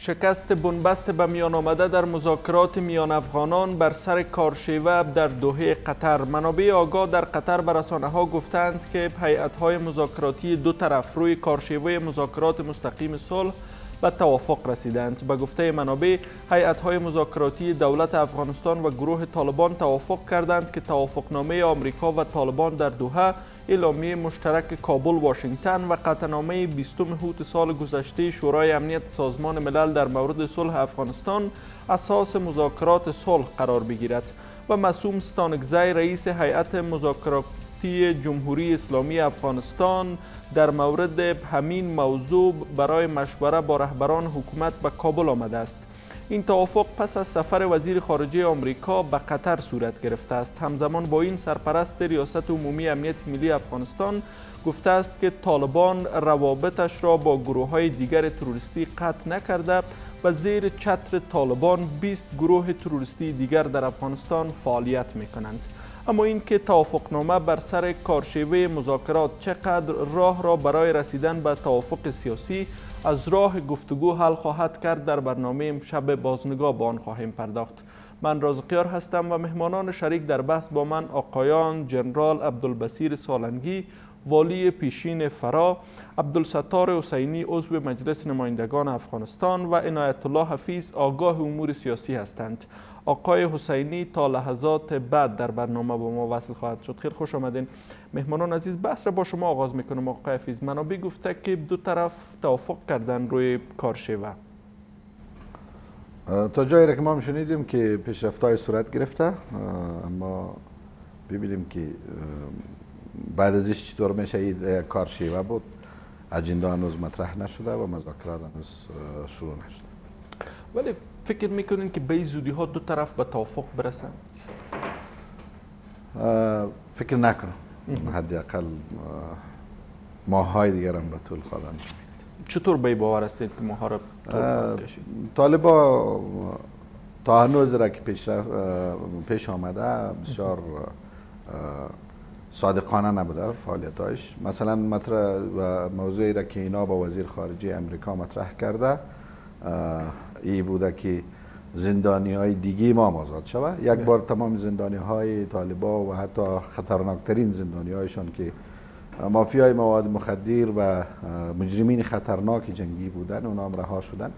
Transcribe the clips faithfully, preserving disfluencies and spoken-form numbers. شکست بنبست به میان آمده در مذاکرات میان افغانان بر سر کارشیوه در دوحه قطر. منابع آگاه در قطر به رسانه‌ها گفتند که هیئت‌های مذاکراتی دو طرف روی کارشیوه مذاکرات مستقیم صلح به توافق رسیدند. به گفته منابع، هیئت‌های مذاکراتی دولت افغانستان و گروه طالبان توافق کردند که توافقنامه آمریکا و طالبان در دوحه، اعلامیه مشترک کابل، واشنگتن و قطعنامه بیستم هوت سال گذشته شورای امنیت سازمان ملل در مورد صلح افغانستان اساس مذاکرات صلح قرار بگیرد. و معصوم ستانکزی رئیس هیئت مذاکراتی جمهوری اسلامی افغانستان در مورد همین موضوع برای مشوره با رهبران حکومت به کابل آمده است. این توافق پس از سفر وزیر خارجه آمریکا به قطر صورت گرفته است. همزمان با این، سرپرست ریاست عمومی امنیت ملی افغانستان گفته است که طالبان روابطش را با گروه‌های دیگر تروریستی قطع نکرده و زیر چتر طالبان بیست گروه تروریستی دیگر در افغانستان فعالیت می‌کنند. اما اینکه توافقنامه بر سر کارشیوه مذاکرات چقدر راه را برای رسیدن به توافق سیاسی از راه گفتگو حل خواهد کرد، در برنامه امشب بازنگاه به آن خواهیم پرداخت. من رازقیار هستم و مهمانان شریک در بحث با من آقایان جنرال عبدالباسیر سالنگی، والی پیشین فرا، عبدالستار حسینی، عضو مجلس نمایندگان افغانستان، و انایت الله حفیظ، آگاه امور سیاسی هستند. آقای حسینی تا لحظات بعد در برنامه با ما وصل خواهد شد. خیلی خوش آمدین مهمانان عزیز. بحث را با شما آغاز میکنم آقای حفیظ. منابع گفته که دو طرف توافق کردن روی کارشیوه. تا جایی را که ما شنیدیم که پیشرفت‌های صورت گرفته، اما ببینیم که بعد ازش چطور میشه. این کارشیوه بود، اجنده هنوز مطرح نشده و مذاکرات هنوز شروع نشده. ولی فکر میکنین که به این زودی ها دو طرف به توافق برسن؟ فکر نکنم. حداقل ماهای دیگر هم به طول خواهد کشید. چطور به این باور هستید که ماها را طول خواهد کشید؟ طالبا تا هنوز را که پیش, پیش آمده بسیار صادقانه نبوده فعالیتاش. مثلا مطرح و موضوعی را که اینا با وزیر خارجه امریکا مطرح کرده ای بوده که زندانی های دیگه ما آزاد شود. یک بار تمام زندانی های طالبا و حتی خطرناکترین زندانی هایشان که مافیای مواد مخدر و مجرمین خطرناک جنگی بودن، اونا هم رها شدن.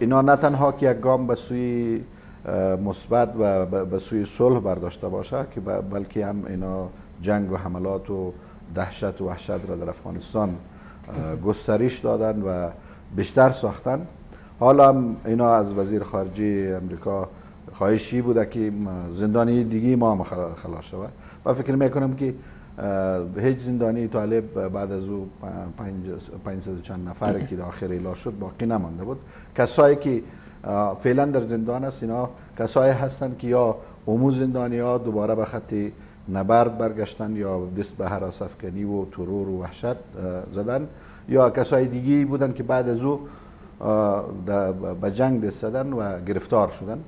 اینا نه تنها که یک گام به سوی مثبت و به سوی صلح برداشته باشه، که بلکه هم اینا جنگ و حملات و دهشت و وحشت را در افغانستان گسترش دادن و بیشتر ساختن. حالا هم اینا از وزیر خارجه امریکا خواهشی بوده که زندانی دیگه ما هم خلاص شود. و فکر میکنم که هیچ زندانی طالب بعد از او پنجصد چند نفر که آخر اعلام شد باقی نمانده بود. کسایی که فعلا در زندان است، اینا کسایی هستند که یا عمو زندانی ها دوباره به خط نبرد برگشتن یا دست به هراس افکنی و ترور و وحشت زدن، یا کسای دیگی بودن که بعد از او به جنگ دست دادن و گرفتار شدن.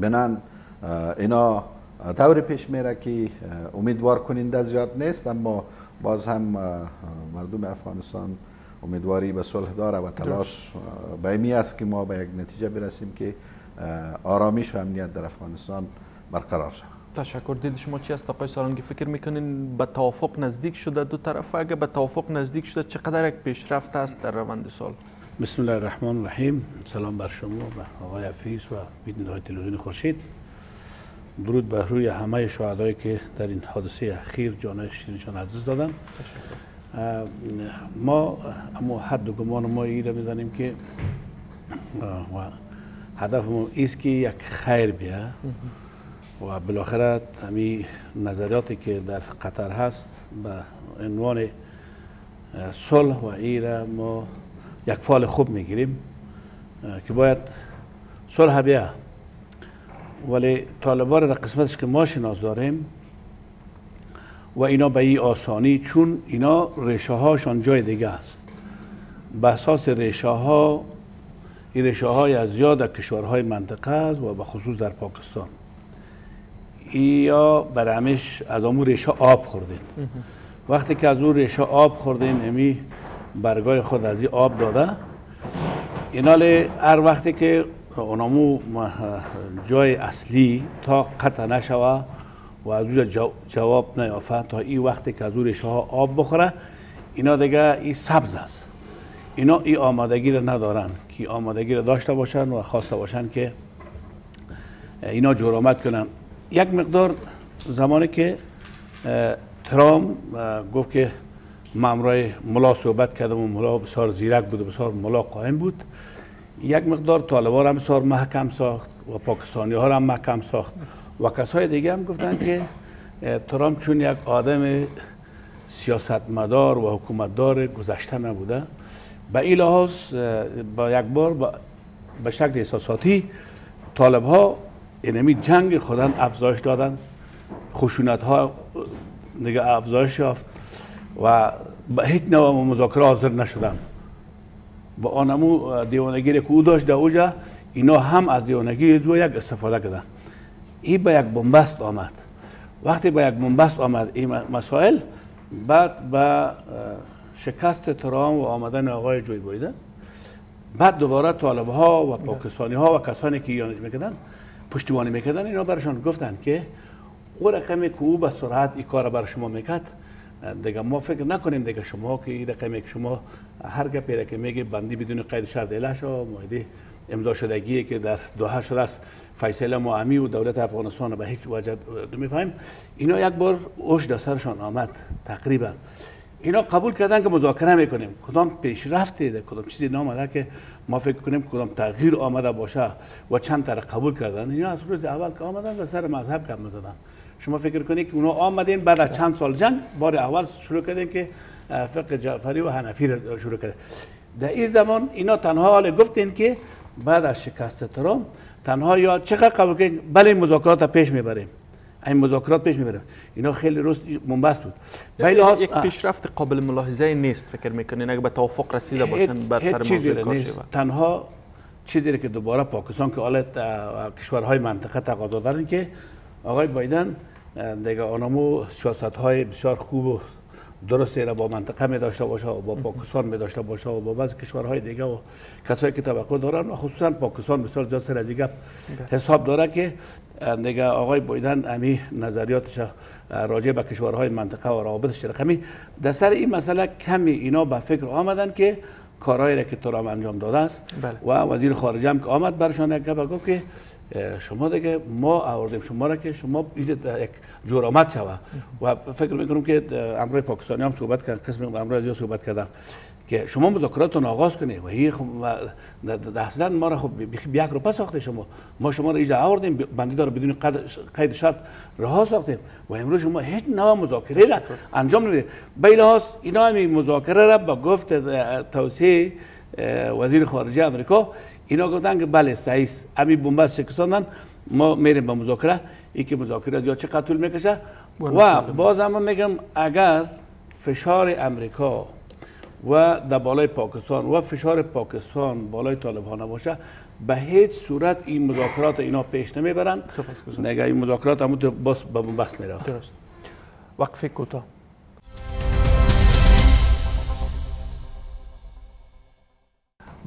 بنان اینا طور پیش میره که امیدوار کننده زیاد نیست، اما باز هم مردم افغانستان امیدواری به صلح داره و تلاش به این است که ما به یک نتیجه برسیم که آرامش و امنیت در افغانستان برقرار شود. تشکر. دید شما چی است آقای سالنگی؟ فکر میکنین به توافق نزدیک شده دو طرف؟ اگه به توافق نزدیک شده چقدر یک پیشرفت است در روند صلح؟ بسم الله الرحمن الرحیم. سلام بر شما و آقای حفیظ و بیننده‌های تلویزیون خورشید. درود بر روی همه شهدایی که در این حادثه اخیر جان شیرینشان عزیز دادن. ما اما حد و گمان ما این را میزنیم که هدف ما ایست که یک خیر بیه و بالاخره همین نظریاتی که در قطر هست به عنوان صلح و ایره ما یک فعال خوب میگیریم که باید صلح بیه. ولی طالبان در قسمتش که ما شناس داریم و اینا به این آسانی، چون اینا ریشه هاشان جای دیگه است. به اساس ریشه ها، این ریشه های از یاد کشورهای منطقه است و به خصوص در پاکستان. یا برامش از امور ریشه آب خوردیم. وقتی که از اون ریشه آب خوردیم، امی برگای خود از این آب داده ایناله هر وقتی که اونامو جای اصلی تا قطع نشوه و از اونجا جواب نیافه تا این وقتی که از اون ریشه ها آب بخوره، اینا دیگه این سبز است. اینا این آمادگی را ندارن که آمادگی را داشته باشن و خواسته باشن که اینا جرامت کنن. یک مقدار زمانی که ترام گفت که مامرای ملا صحبت کردم و ملا بسیار زیرک بود و بسیار ملا قائم بود، یک مقدار طالبان هم بسیار محکم ساخت و پاکستانی ها هم محکم ساخت و کسای دیگه هم گفتن که ترام چون یک آدم سیاستمدار و حکومتدار گذشته نبوده، به این لحاظ با یک بار به شکل احساساتی طالب ها اینمی جنگ خودن افزایش دادن، خشونت ها دیگه افزایش یافت و به هیچ نوع مذاکره حاضر نشدن. با آنمو دیوانگی که او داشت در اوجه، اینا هم از دیوانگی دو یک استفاده کردن. این به یک بنبست آمد. وقتی به یک بنبست آمد این مسائل، بعد به شکست ترام و آمدن آقای جوی بایدن، بعد دوباره طالب ها و پاکستانی ها و کسانی که یانج میکردن پشتیبانی میکردن، اینا برشان گفتن که اون رقمی که او به سرعت این کار بر شما میکرد دیگه ما فکر نکنیم دیگه شما که این رقمی که شما هر گپی را که میگه بندی بدون قید شرط الهش و مایده امضا شدگی که در دوحه شده است، فیصله معمی و دولت افغانستان به هیچ وجه نمیفهمیم. اینا یک بار اوج در سرشان آمد. تقریبا اینا قبول کردن که مذاکره میکنیم، کدام پیشرفتی ده کدام چیزی نامده که ما فکر کنیم کدام تغییر آمده باشه و چند تا قبول کردن. اینا از روز اول که آمدن و سر مذهب کم زدن. شما فکر کنید که اونا آمدین بعد از چند سال جنگ بار اول شروع کردن که فقه جعفری و حنفی را شروع کردن. در این زمان اینا تنها حال گفتین که بعد از شکست ترام تنها یا چقدر قبول کنید بله مذاکرات پیش میبریم، این مذاکرات پیش میبریم. اینا خیلی روز منبسط بود. یک پیشرفت قابل ملاحظه نیست فکر میکنین اگه به توافق رسیده باشن بر سر موضوع کار شود؟ تنها چیزی که دوباره پاکستان که حالت کشورهای منطقه تقاضا دارن که آقای بایدن دیگه آنامو سیاست‌های بسیار خوب و درستی را با منطقه می داشته باشه و با پاکستان می داشته باشه و با بعض کشورهای دیگه و کسایی که توقع دارن و خصوصا پاکستان بسیار جا سر از این گپ حساب داره که دیگه آقای بایدن امی نظریاتش راجع به کشورهای منطقه و روابطش رقمی در سر این مسئله کمی اینا به فکر آمدن که کارهایی را که ترام انجام داده است و وزیر خارجه هم که آمد برشان یک گپ گفت که شما دیگه ما آوردیم شما را که شما یک جور آمد شوه و فکر میکنم که امروی پاکستانی هم صحبت کردن، قسم امروی از یا صحبت کردن که شما مذاکراتتون آغاز کنید و هی اصلا ما را خب یک رو پس ساخته شما، ما شما را اینجا آوردیم بندی دار بدون قید شرط رها ساختیم و امروز شما هیچ نوع مذاکره را انجام نمیدید. به این لحاظ اینا همین مذاکره را با گفت توصیه وزیر خارجه امریکا اینا گفتن که بله صحیح است، همین بنبست شکستاندن، ما میریم به مذاکره. این که مذاکره یا چقدر طول میکشه و باز هم میگم اگر فشار امریکا و در بالای پاکستان و فشار پاکستان بالای طالب ها نباشه به هیچ صورت این مذاکرات اینا پیش نمیبرن. نگه این مذاکرات همون باز به بنبست میره. درست. وقفه کوتاه.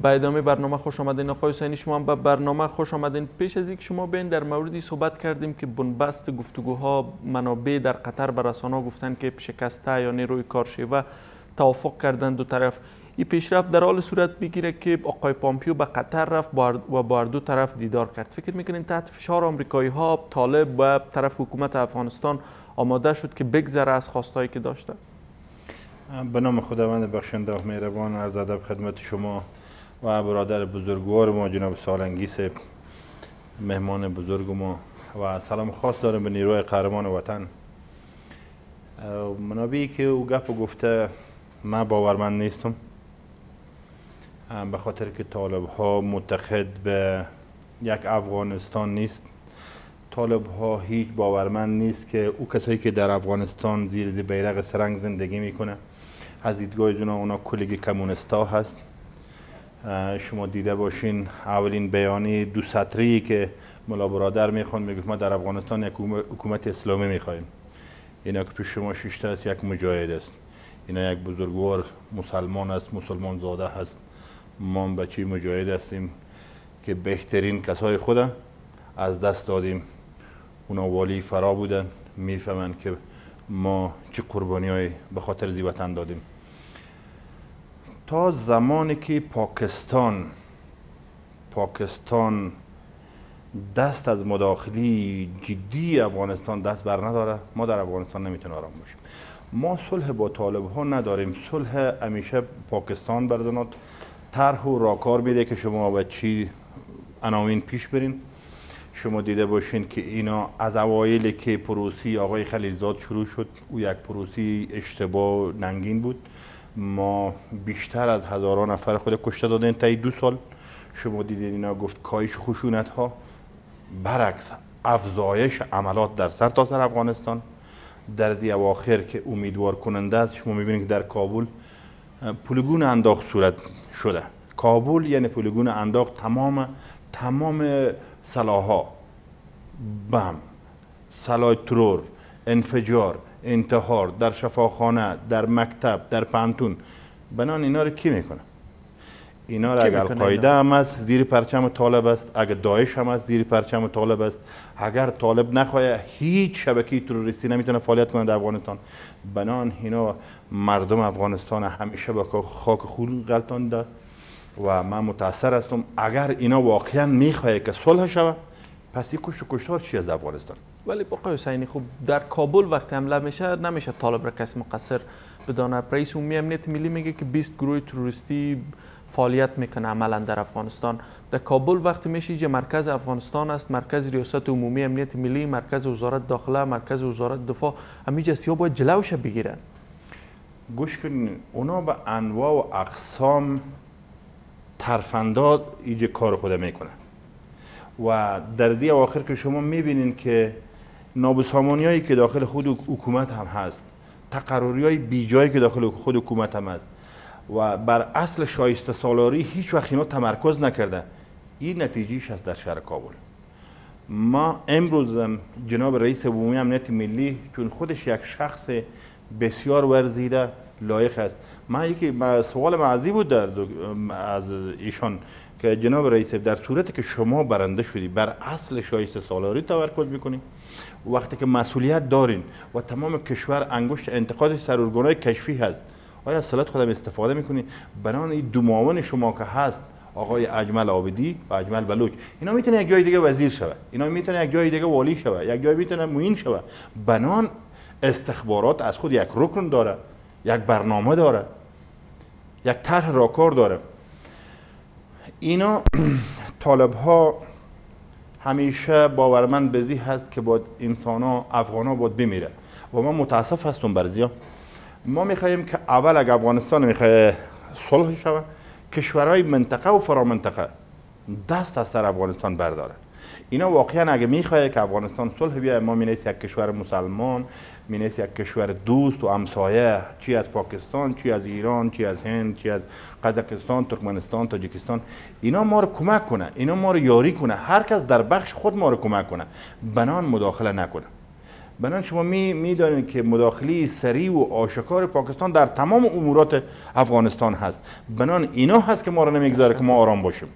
با ادامه برنامه خوش آمدین آقای حسینی. شما هم به برنامه خوش آمدین. پیش از اینکه شما بین در موردی صحبت کردیم که بنبست گفتگوها، منابع در قطر به رسانه‌ها گفتن که شکسته یا نیروی کارشیوه توافق کردن دو طرف. این پیشرفت در حال صورت میگیره که آقای پامپیو به قطر رفت و با دو طرف دیدار کرد. فکر میکنین تحت فشار آمریکایی ها طالب و طرف حکومت افغانستان آماده شد که بگذره از خواستایی که داشته؟ به نام خداوند بخشنده و مهربان، عرض ادب خدمت شما و برادر بزرگوار ما جناب سالنگی صاحب مهمان بزرگ ما و سلام خاص دارم به نیروی قهرمان وطن. منابعی که او گپ گفته من باورمند نیستم، به خاطر که طالب ها معتقد به یک افغانستان نیست. طالب ها هیچ باورمند نیست که او کسایی که در افغانستان زیر بیرق سرنگ زندگی میکنه از دیدگاه اونا اونا کلیگ کمونستا هست. شما دیده باشین اولین بیانیه دو سطری که ملا برادر میخوان میگفت ما در افغانستان یک حکومت اسلامی میخوایم. اینا که پیش شما شیشته است یک مجاهد است، اینا یک بزرگوار مسلمان است، مسلمان زاده است ما هم بچه مجاهد هستیم که بهترین کسای خودم از دست دادیم. اونا والی فرا بودن، میفهمن که ما چه قربانی های به خاطر زیوطن دادیم. تا زمانی که پاکستان پاکستان دست از مداخله جدی افغانستان دست بر نداره، ما در افغانستان نمیتونیم آرام باشیم. ما صلح با طالب ها نداریم. صلح همیشه پاکستان برزنات طرح و راکار میده که شما با چی عناوین پیش برین. شما دیده باشین که اینا از اوایل که پروسی آقای خلیلزاد شروع شد، او یک پروسی اشتباه ننگین بود. ما بیشتر از هزاران نفر خود کشته دادیم تا دو سال. شما دیدین اینا گفت کاهش خشونت ها، برعکس افزایش عملات در سر تا سر افغانستان. در دی اواخر که امیدوار کننده است، شما میبینید که در کابل پولگون انداخت صورت شده. کابل یعنی پولگون انداخت، تمام تمام سلاح‌ها، بم، سلاح ترور، انفجار، انتحار در شفاخانه، در مکتب، در پانتون. بنان اینا رو کی میکنه؟ اینا را اگر القاعده هم است زیر پرچم طالب است، اگر داعش هم است زیر پرچم طالب است. اگر طالب نخواهد هیچ شبکه تروریستی نمیتونه فعالیت کنه در افغانستان. بنان اینا مردم افغانستان همیشه با خاک خون غلطانده و من متاثر هستم. اگر اینا واقعا میخواهد که صلح شود، پس این کشت و کشتار چی از افغانستان؟ ولی بقای حسینی، خوب در کابل وقتی حمله میشه نمیشه طالب را کس مقصر بدانه. رئیس عمومی امنیت ملی میگه که بیست گروه تروریستی فعالیت میکنه عملا در افغانستان. در کابل وقتی میشه که مرکز افغانستان است، مرکز ریاست عمومی امنیت ملی، مرکز وزارت داخله، مرکز وزارت دفاع، همینجاست یا باید جلوش بگیرن. گوش کن، اونا به انواع و اقسام ترفنداد ایجه کار خود میکنه و در دی اواخر که شما میبینین که نابسامانیایی که داخل خود حکومت هم هست، تقرریای بی جایی که داخل خود حکومت هم هست و بر اصل شایسته سالاری هیچ وقت اینا تمرکز نکرده. این نتیجهش است در شهر کابل. ما امروز جناب رئیس عمومی امنیت ملی، چون خودش یک شخص بسیار ورزیده لایق است، من یکی سوال معزی بود در از ایشان که جناب رئیس، در صورتی که شما برنده شدی بر اصل شایسته سالاری تمرکز میکنی، وقتی که مسئولیت دارین و تمام کشور انگشت انتقاد سرورگانای کشفی هست، آیا از صلاحیت خودم استفاده میکنی؟ بنان این دو معاون شما که هست، آقای اجمل عابدی و اجمل بلوچ، اینا میتونه یک جای دیگه وزیر شوه، اینا میتونه یک جای دیگه والی شوه، یک جای میتونه معین شوه. بنان استخبارات از خود یک رکن داره، یک برنامه داره، یک طرح راکار داره. اینا طالب ها همیشه باورمند بزی هست که باید انسان ها افغان ها باید بمیره و من متاسف هستم برزیام. ما میخواییم که اول اگر افغانستان میخوای صلح شود، کشورهای منطقه و فرامنطقه دست از سر افغانستان برداره. اینا واقعا اگه میخوای که افغانستان صلح بیاید، ما مینیست یک کشور مسلمان، مینیست یک کشور دوست و همسایه، چی از پاکستان، چی از ایران، چی از هند، چی از قزاقستان، ترکمنستان، تاجیکستان، اینا ما رو کمک کنه، اینا ما رو یاری کنه، هر کس در بخش خود ما رو کمک کنه، بنان مداخله نکنه. بنان شما می میدانید که مداخله سریع و آشکار پاکستان در تمام امورات افغانستان هست. بنان اینا هست که ما را نمیگذاره که ما آرام باشیم.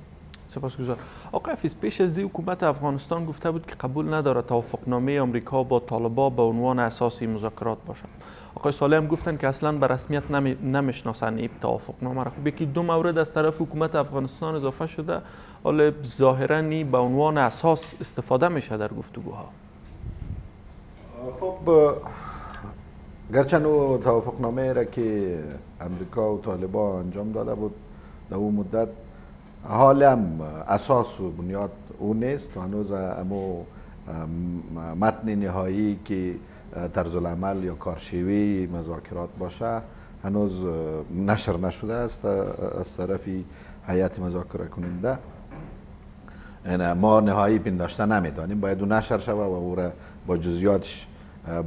سپاسگزار. آقای حفیظ، پیش از این حکومت افغانستان گفته بود که قبول نداره توافقنامه آمریکا با طالبان به عنوان اساسی مذاکرات باشه. آقای صالح هم گفتن که اصلا به رسمیت نمی... نمیشناسن این توافقنامه را. خب یکی دو مورد از طرف حکومت افغانستان اضافه شده، حالا ظاهرا به عنوان اساس استفاده میشه در گفتگوها. خب گرچه نو توافقنامه را که امریکا و طالبان انجام داده بود در اون مدت، حالم اساس و بنیاد او نیست و هنوز امو متن نهایی که طرز العمل یا کارشیوه مذاکرات باشه هنوز نشر نشده است از طرف هیئت مذاکره کننده. ما نهایی پنداشته نمیدانیم، باید اون نشر شود و او را با جزئیاتش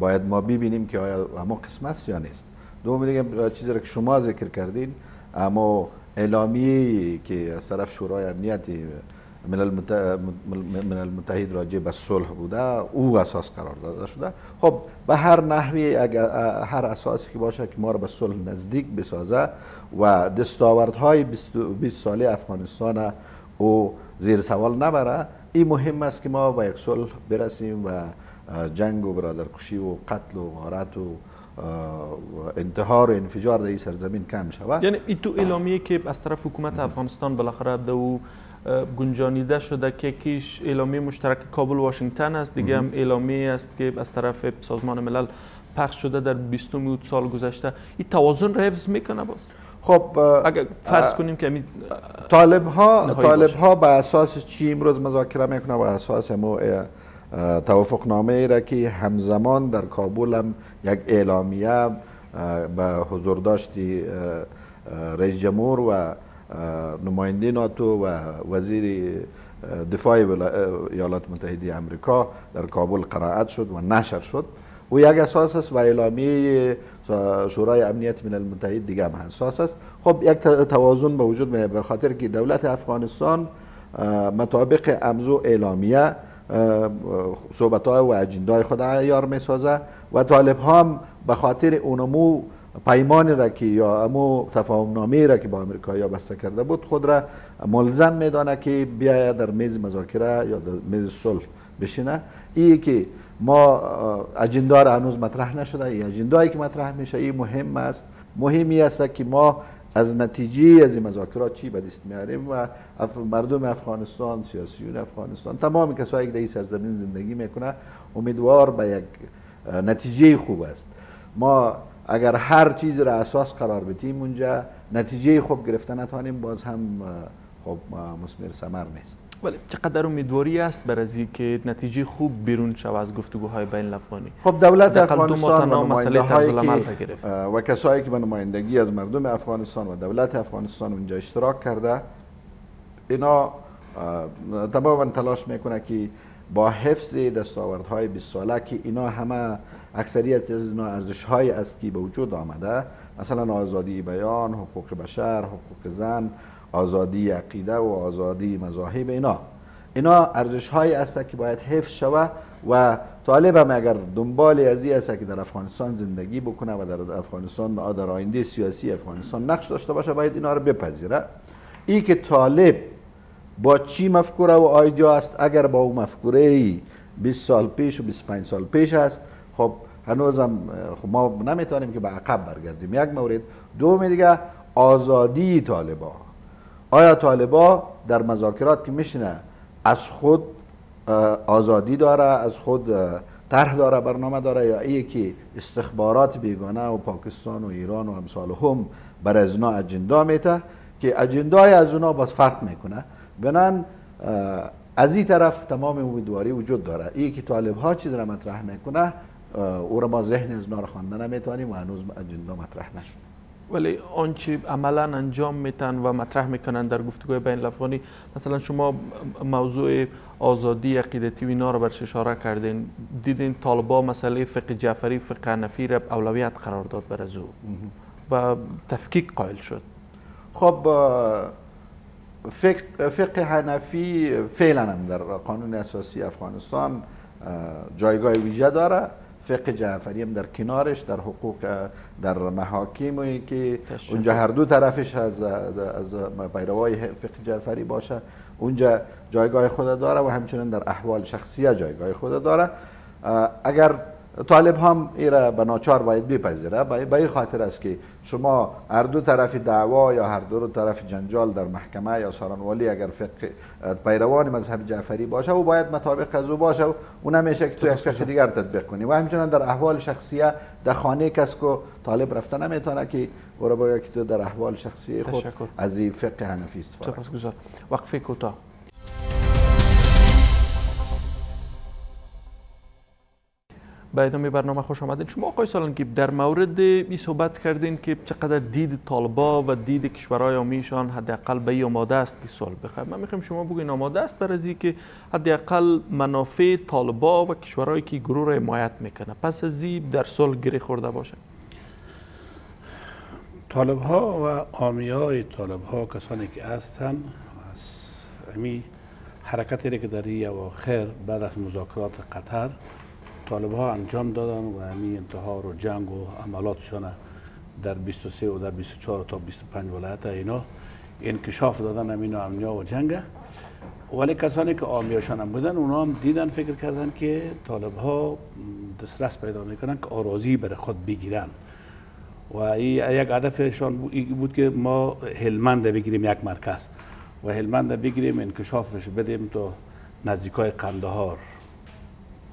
باید ما ببینیم که آیا اما قسم است یا نیست. دوم دیگه چیزی که شما ذکر کردین، اما اعلامیه‌ای که از طرف شورای امنیت ملل متحد راجع به صلح بوده، او اساس قرار داده شده. خب به هر نحوی هر اساسی که باشه که ما را به صلح نزدیک بسازه و دستاوردهای بیست ساله افغانستان او زیر سوال نبره، این مهم است که ما به یک صلح برسیم و جنگ و برادرکشی و قتل و غارت و انتحار و انفجار در این سرزمین کم شود. یعنی این تو اعلامیه که از طرف حکومت افغانستان بالاخره دو گنجانیده شده که یکیش اعلامیه مشترک کابل و واشنگتن است، دیگه هم اعلامیه است که از طرف سازمان ملل پخش شده در بیستم سال گذشته، این توازن را حفظ میکنه باز؟ خب اگر فرض کنیم که امید طالب ها طالب ها به اساس چی امروز مذاکره میکنه؟ به اساس مو توافق نامه ای را که همزمان در کابل هم یک اعلامیه به حضور داشتی رئیس جمهور و نماینده ناتو و وزیر دفاع ایالات متحده آمریکا در کابل قرائت شد و نشر شد و یک اساس است و اعلامیه شورای امنیت ملل متحد دیگه هم اساس است. خب یک توازن به وجود میاد به خاطر که دولت افغانستان مطابق امضو اعلامیه صحبت‌های و اجندای خود عیار می‌سازه و طالب هم به خاطر اونمو پیمان را که یا امو تفاهم نامه را که با امریکایی‌ها بسته کرده بود خود را ملزم می‌دانه که بیاید در میز مذاکره یا در میز صلح بشینه. این که ما اجندا را هنوز مطرح نشده، این اجندایی که مطرح میشه این مهم است. مهمی است که ما از نتیجه از این مذاکرات چی به دست میاریم و مردم افغانستان، سیاسیون افغانستان، تمام کسایی که در این سرزمین زندگی میکنه امیدوار به یک نتیجه خوب است. ما اگر هر چیز را اساس قرار بدیم اونجا نتیجه خوب گرفته نتوانیم، باز هم خب مثمر ثمر نیست. ولی چقدر امیدواری است برای اینکه نتیجه خوب بیرون شود از گفتگوهای بین افغانی؟ خب دولت افغانستان و نمایندگی و کسایی که به نمایندگی از مردم افغانستان و دولت افغانستان اونجا اشتراک کرده اینا تماما تلاش میکنه که با حفظ دستاوردهای بیست ساله که اینا همه اکثریت از اینا ارزش‌هایی است که به وجود آمده، مثلا آزادی بیان، حقوق بشر، حقوق زن، آزادی عقیده و آزادی مذاهب، اینا اینا ارزش هایی است که باید حفظ شود و طالب هم اگر دنبال از این است که در افغانستان زندگی بکنه و در افغانستان در آینده سیاسی افغانستان نقش داشته باشه باید اینا رو بپذیره. ای که طالب با چی مفکوره و آیدیا است اگر با اون مفکوره بیست سال پیش و بیست و پنج سال پیش است، خب هنوز هم خب ما نمیتونیم که به عقب برگردیم. یک مورد. دوم دیگه آزادی طالبا. آیا طالبا در مذاکرات که میشینه از خود آزادی داره، از خود طرح داره، برنامه داره، یا ای که استخبارات بیگانه و پاکستان و ایران و امثال هم بر از اونا اجندا میته که اجندای از اونا باز فرق میکنه؟ بنان از این طرف تمام امیدواری وجود داره. ای که طالب ها چیز را مطرح میکنه او را ما ذهن از اونا را خواندن نمیتونیم و هنوز اجندا مطرح نشده. ولی آنچه عملا انجام میتن و مطرح میکنن در گفتگوهای بین افغانی، مثلا شما موضوع آزادی عقیدتی و اینا رو برش اشاره کردین، دیدین طالبا مسئله فقه جعفری، فقه حنفی را اولویت قرار داد بر از او و تفکیک قائل شد. خب فقه, فقه حنفی فعلا هم در قانون اساسی افغانستان جایگاه ویژه داره. فقه جعفری هم در کنارش در حقوق در محاکم که اونجا هر دو طرفش از از پیروای فقه جعفری باشه اونجا جایگاه خود داره و همچنین در احوال شخصیه جایگاه خود داره. اگر طالب هم ایرا به ناچار باید بپذیره به این خاطر است که شما هر دو طرف دعوا یا هر دو طرف جنجال در محکمه یا سارانوالی اگر فقه پیروان مذهب جعفری باشه و باید مطابق از او باشه و اون نمیشه که توی فقه دیگر تطبیق کنی و همچنان در احوال شخصیه در خانه کس که طالب رفته نمیتونه که برو باید که تو در احوال شخصیه خود تشکر. از این فقه حنفی استفاده کنی. وقفه کوتاه. به ادامه برنامه خوش آمدید. شما آقای سالنگی در مورد این صحبت کردین که چقدر دید طالبا و دید کشورهای عامیشان حداقل به این آماده است که صلح بخواد. من میخوام شما بگین آماده است برای اینکه حداقل منافع طالبا و کشورهایی که گروه را حمایت میکنه پس از این در صلح گره خورده باشه. طالب ها و عامیای طالب ها کسانی که هستند از امی حرکتی که در یه اواخر بعد از مذاکرات قطر طالب ها انجام دادن و همین انتحار و جنگ و عملاتشان در بیست و سه و در بیست و چهار تا بیست و پنج ولایت اینا انکشاف دادن همین امنیا و جنگ. ولی کسانی که آمیاشان هم بودن اونا هم دیدن فکر کردن که طالب ها دسترس پیدا میکنن که آراضی بر خود بگیرن و یک هدفشان بود که ما هلمند بگیریم، یک مرکز و هلمند بگیریم انکشافش بدیم تا نزدیکای قندهار.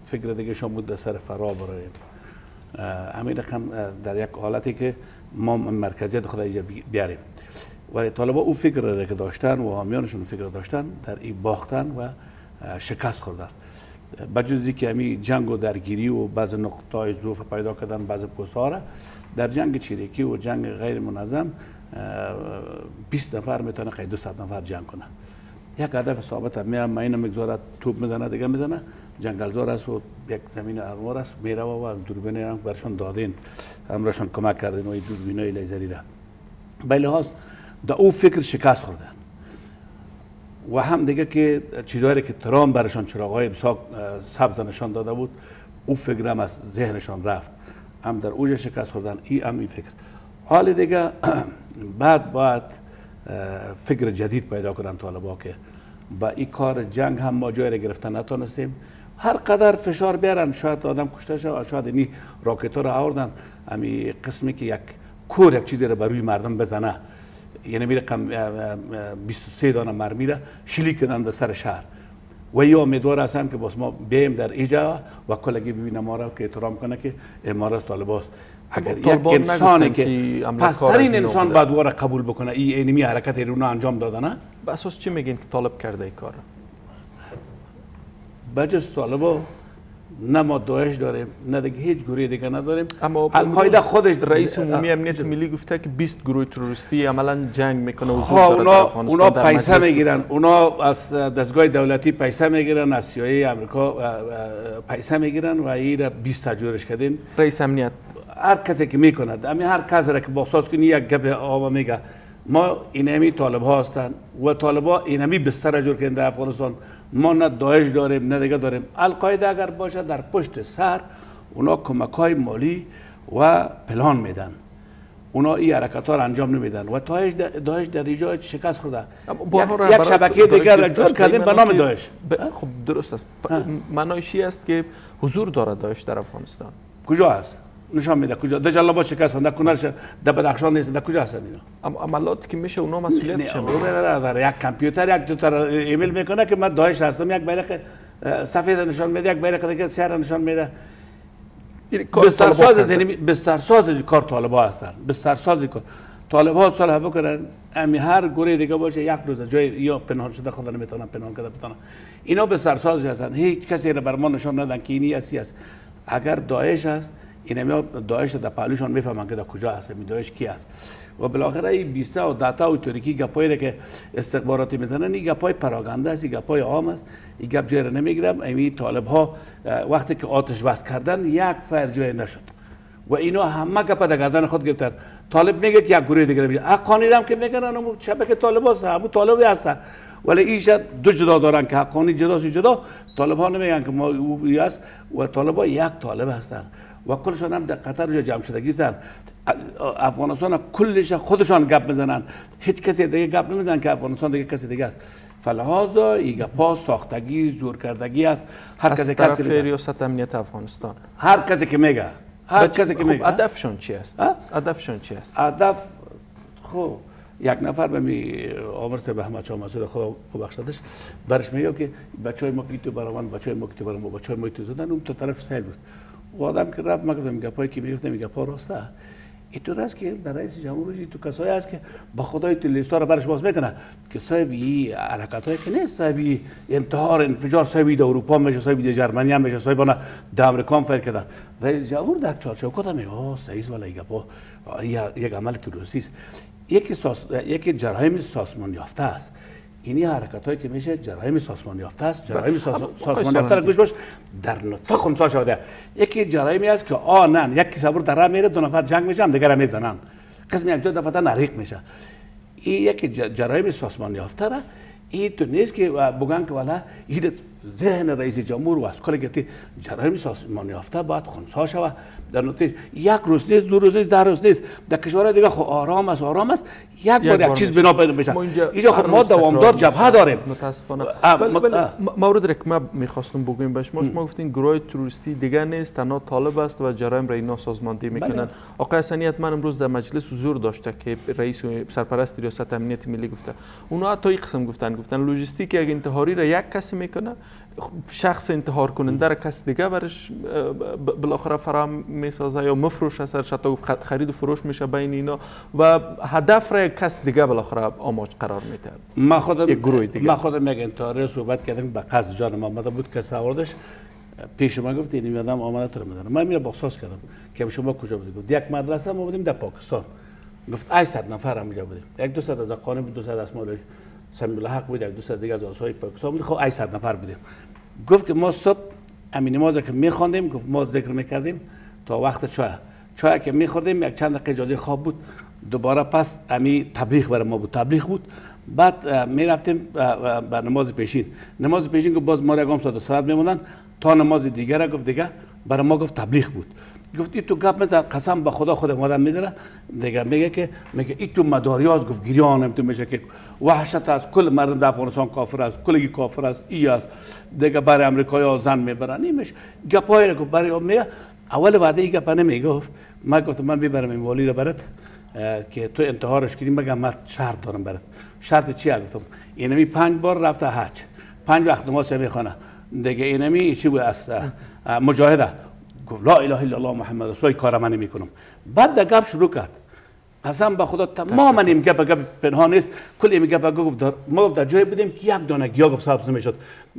فکر دیگه شما بود در سر فرا برایم همین رقم در یک حالتی که ما مرکزیت خود اینجا بیاریم. ولی طالبا او فکر را که داشتن و حامیانشون فکر را داشتن در این باختن و شکست خوردن. بجز که همین جنگ و درگیری و بعض نقطه‌های ضعف پیدا کردن بعض پست‌ها را در جنگ چریکی و جنگ غیر منظم بیست نفر میتونه قید دویست نفر جنگ کنه. یک هدف ثابت هم میام مگذارد توپ میزنه دیگه میزنه جنگلزار است و یک زمین ارمار است میره و دوربین هم برشان دادین امرشان کمک کردین و این دوربین های لیزری را به لحاظ در او فکر شکست خوردن و هم دیگه که چیزهایی که ترام برشان چراغهای بساق سبز نشان داده بود او فکر هم از ذهنشان رفت، هم در اوج شکست خوردن ای هم این فکر. حال دیگه بعد باید فکر جدید پیدا کردن طالبا که با این کار جنگ هم ما جایی را گرفتن نتانستیم. هر قدر فشار بیارن شاید آدم کشته شد، شاید این راکت ها را آوردن امی قسمی که یک کور یک چیزی را بر روی مردم بزنه، یعنی می رقم بیست و سه دانه مرمی را شلیک کردن در سر شهر و یا امیدوار هستن که باز ما بیایم در ایجا و کلگی ببینه ما را که احترام کنه که امارات طالباست. اگر یک انسانی که پسترین انسان باید وارا قبول بکنه این اینمی حرکت ایرون انجام داده نه؟ به اساس چی میگین که طالب کرده این کار؟ بجز طالبا نه ما داعش داریم نه دیگه هیچ گروه دیگه نداریم. اما القاعده خودش رئیس عمومی امنیت ملی گفته که بیست گروه تروریستی عملا جنگ میکنه و اونا اونا پیسه میگیرن، اونا از دستگاه دولتی پیسه میگیرن، از سیای آمریکا پیسه میگیرن و این بیست تا جورش کردین. رئیس امنیت هر کسی که میکند امی هر کس را که باحساس کنی یک گپ آوا میگه ما اینمی طالب ها هستند و طالب ها اینمی بستر جور کردن در افغانستان. ما نه داعش داریم نه دیگه داریم. القاعده اگر باشه در پشت سر اونا کمک های مالی و پلان میدن، اونا این حرکات ها را انجام نمیدن و داعش در اینجا شکست خورده. یک شبکه دیگر جور کردیم به نام داعش. خب درست است، معنایش این است که حضور داره داعش در افغانستان. کجا است؟ نشان میده کجا در جلال آباد شکست خوردن، در کنرش، در بدخشان نیست، در کجا هستن اینا؟ اما عملاتی که میشه اونا مسئولیتش میده. یک کامپیوتر یک دوتا ایمیل میکنه که من داعش هستم، یک بیرق سفید نشان میده، یک بیرق دیگه سیاه نشان میده. بسترساز بسترساز کار طالبا هستن، بسترساز کار طالبا صلح بکنن امی هر گروه دیگه باشه یک روز جای یا پنهان شده خدا نمیتونن پنهان کرده بتونن. اینا بسترساز هستن، هیچ کسی را بر ما نشان ندن که اینی است است. اگر داعش است اینم داعش در پهلوشان میفهمن که در کجا هست، می داعش کی است. و بالاخره این بیست و ده تا و ترکی گپایی که استخباراتی میزنن این گپای پراگنده است، این گپای عام است، این گپ جای نمیگیرم. این طالب ها وقتی که آتش بس کردن یک فر جای نشد و اینا همه گپ در گردن خود گرفتن. طالب میگه یک گروه دیگه میگه حقانی هم که میگن اون شبکه طالبا هست، همون طالبی هستن، ولی ایشا دو جدا دارن که حقانی جداست جدا. طالب ها نمیگن که ما او است و طالبا یک طالب هستن و کلشان هم در قطر جمع شدگی هستند. افغانستان کلش خودشان گپ میزنند، هیچ کسی دیگه گپ نمیزنند که افغانستان دیگه کسی دیگه است. فلحاظا این گپا ساختگی زور کردگی است. هر کسی که طرف ریاست امنیت افغانستان هر کسی که میگه هر کسی که میگه هدفشون چی است؟ هدفشون چی است؟ هدف خب یک نفر بمی عمر صاحب احمد شاه مسعود خدا ببخشدش برش میگه که بچهای ما کیتو برام بچهای ما کیتو برام بچهای ما کیتو زدن اون تو طرف سیل بود. و آدم که رفت مگذم گپایی که میگفتم گپا راسته اینطور است که در رئیس جمهوری تو کسایی است که با خدای تو لیستا رو برش باز میکنه که صاحب این حرکتایی که نیست، صاحب انتحار انفجار صاحب در اروپا میشه، صاحب در جرمنی هم میشه، صاحب در امریکا هم فکر کردن. رئیس جمهور در چارچوبات هم آ سعیز والا گپا یک عمل تروریستی است، یکی ساس یکی جرایم سازمان یافته است. اینی حرکتایی که میشه جرایم سازمان یافته است. جرایم سازمان یافته را گوش باش در نطفه خونسا شده. یکی جرایمی است که آنن یک کسبور در راه میره دو نفر جنگ میشن دیگه را میزنن قسمی یک جا دفعه نریق میشه. این یکی جرایم سازمان یافته را این تو نیست که بگن که والا این ذهن رئیس جمهور و از کل گتی جرایم سازمان یافته باید خنثی شود. در نتیجه یک روز نیست، دو روز نیست، ده روز نیست. در کشورهای دیگه خب آرام است، آرام است. یک بار یک چیز بنا پیدا میشه. اینجا خب ما دوامدار جبهه داریم. متاسفانه. مورد رک ما میخواستم بگویم باش. ما شما گفتین گروه تروریستی دیگه نیست، تنها طالب است و جرایم را اینا سازماندهی میکنند. آقای حسنی من امروز در مجلس حضور داشته که رئیس سرپرست ریاست امنیت ملی گفته. اونا تا یک قسم گفتن گفتن لوجستیک اگه انتحاری را یک کسی میکنه شخص انتحار کننده را کس دیگه برش بالاخره فراهم میسازه یا مفروش اثرش حتی خرید و فروش میشه بین اینا و هدف را کس دیگه بالاخره آماج قرار میده. ما خودم یک گروه دیگه ما خودم یک انتحاری صحبت کردیم به قصد جان ما آمده بود که سواردش پیش من گفت این آدم آمده تو میدن من میرا باخساس کردم که شما کجا بودید یک مدرسه ما بودیم در پاکستان گفت هشتصد نفر هم بودیم یک دو صد از قانون دو صد اسماعیل سمیدالله حق بود یک دو صد دیگه از آسای پاکستان بود. خب هشتصد نفر بودیم. گفت که ما صبح امین نماز که میخواندیم گفت ما ذکر میکردیم تا وقت چای چای که میخوردیم یک چند دقیقه اجازه خواب بود دوباره پس امی تبلیغ برای ما بود تبلیغ بود بعد میرفتیم به نماز پیشین نماز پیشین که باز ما را گام ساده ساعت میمونن تا نماز دیگه را گفت دیگه برای ما گفت تبلیغ بود. گفت این تو گپ میزنه قسم به خدا خودم آدم میداره دیگه میگه که میگه این تو مداریاز گفت گریانم تو میشه که وحشت از کل مردم در افغانستان کافر است کلی کافر است ای است دیگه برای امریکایی‌ها زن میبرن نمیش گپای رو برای میگه اول وعده ای گپ نمیگفت من گفتم من میبرم این والی رو برات که تو انتحارش کنی مگه من شرط دارم برات شرط چی گفتم اینمی پنج بار رفته حج پنج وقت نماز میخونه دیگه اینمی چی بود است مجاهده گفت لا اله الا الله محمد رسول کار من میکنم بعد ده گپ شروع کرد قسم به خدا تمام این گپ گپ پنهان نیست کل این گپ گفت ما در جای بودیم که یک دونه گیا گفت سبز میشد